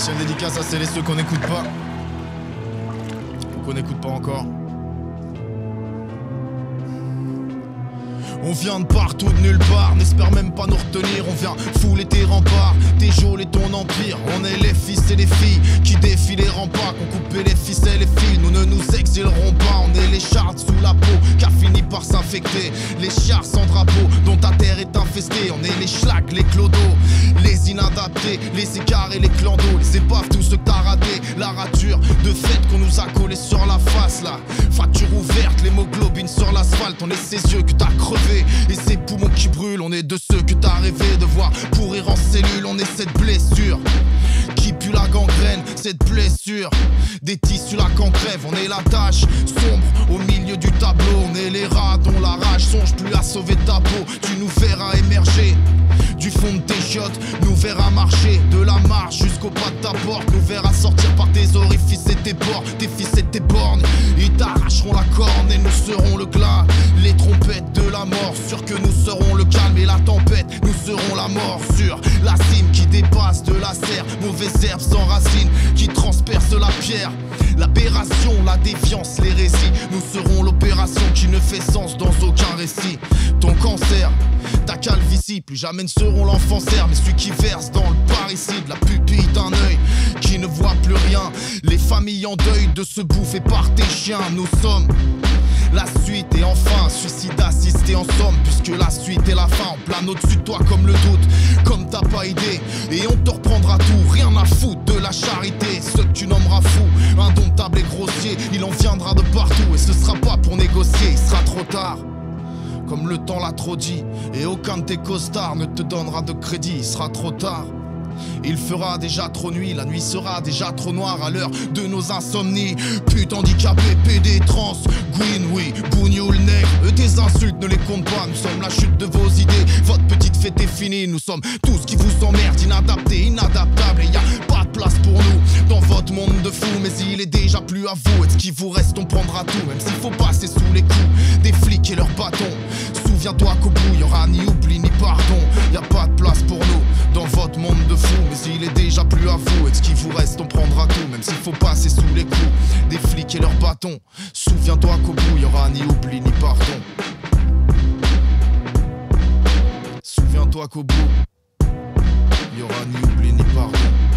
Spécial dédicace à celles et ceux qu'on n'écoute pas. Ou qu'on n'écoute pas encore. On vient de partout, de nulle part, n'espère même pas nous retenir. On vient fouler tes remparts, tes geôles et ton empire. On est les fils et les filles qui défient les remparts, qu'on coupait les ficelles et les fils. Nous ne nous exilerons pas, on est les chardes sous la peau qui a fini par s'infecter. Les chiards sans drapeau dont ta terre est infestée. On est les schlacs, les clodos, les inadaptés, les écarts et les clandos. Les épaves, tout ce que t'as raté, la rature de fête qu'on nous a collé sur la face là. Fracture ouverte, l'hémoglobine sur l'asphalte. On est ces yeux que t'as crevé et ces poumons qui brûlent. On est de ceux que t'as rêvé de voir pourrir en cellule. On est cette blessure qui pue la gangrène, cette blessure des tissus là qu'en crève. On est la tâche sombre au milieu du tableau. On est les rats dont la rage songe plus à sauver ta peau. Tu nous verras émerger du fond de tes chiottes, nous verras marcher de la marche jusqu'au pas de ta porte. Nous verras sortir par tes orifices et tes bords, tes fils et tes bornes. Ils t'arracheront la corne et nous serons le glas, les trompettes de la mort. Sûr que nous serons le calme et la tempête, nous serons la mort. Sur la cime qui dépasse de la serre, mauvaises herbes sans racines qui transpercent la pierre. L'aberration, la défiance, l'hérésie, nous serons l'opération qui ne fait sens dans aucun récit. Ton cancer, ta calvitie, plus jamais ne seront l'enfant serre, mais celui qui verse dans le parricide, la pupille d'un œil qui ne voit plus rien. Les familles en deuil de se bouffer par tes chiens. Nous sommes la suite et enfin suicide assisté en somme, puisque la suite et la fin. On plane au-dessus de toi comme le doute, comme t'as pas idée, et on te reprendra tout. Rien à foutre de la charité, ce que tu nommeras fou, indomptable et grossier. Il en viendra de partout et ce sera pas pour négocier. Il sera trop tard, comme le temps l'a trop dit, et aucun de tes costards ne te donnera de crédit. Il sera trop tard, il fera déjà trop nuit, la nuit sera déjà trop noire à l'heure de nos insomnies. Pute, handicapé, PD, trans, Gwyn, oui, bougnoule, nègre, tes insultes ne les compte pas. Nous sommes la chute de vos idées, votre petite fête est finie. Nous sommes tout ce qui vous emmerde, inadapté, inadaptable. Et y a pas de place pour nous dans votre monde de fous, mais il est déjà plus à vous. Et ce qui vous reste, on prendra tout, même s'il faut passer sous les coups des flics et leurs bâtons. Souviens-toi qu'au bout, y aura ni oubli ni pardon. Y a pas de place pour nous dans votre monde de fous, mais il est déjà plus à vous. Et ce qui vous reste, on prendra tout, même s'il faut passer sous les coups des flics et leurs bâtons. Souviens-toi qu'au bout, y aura ni oubli ni pardon. Souviens-toi qu'au bout, il n'y aura ni oubli ni pardon.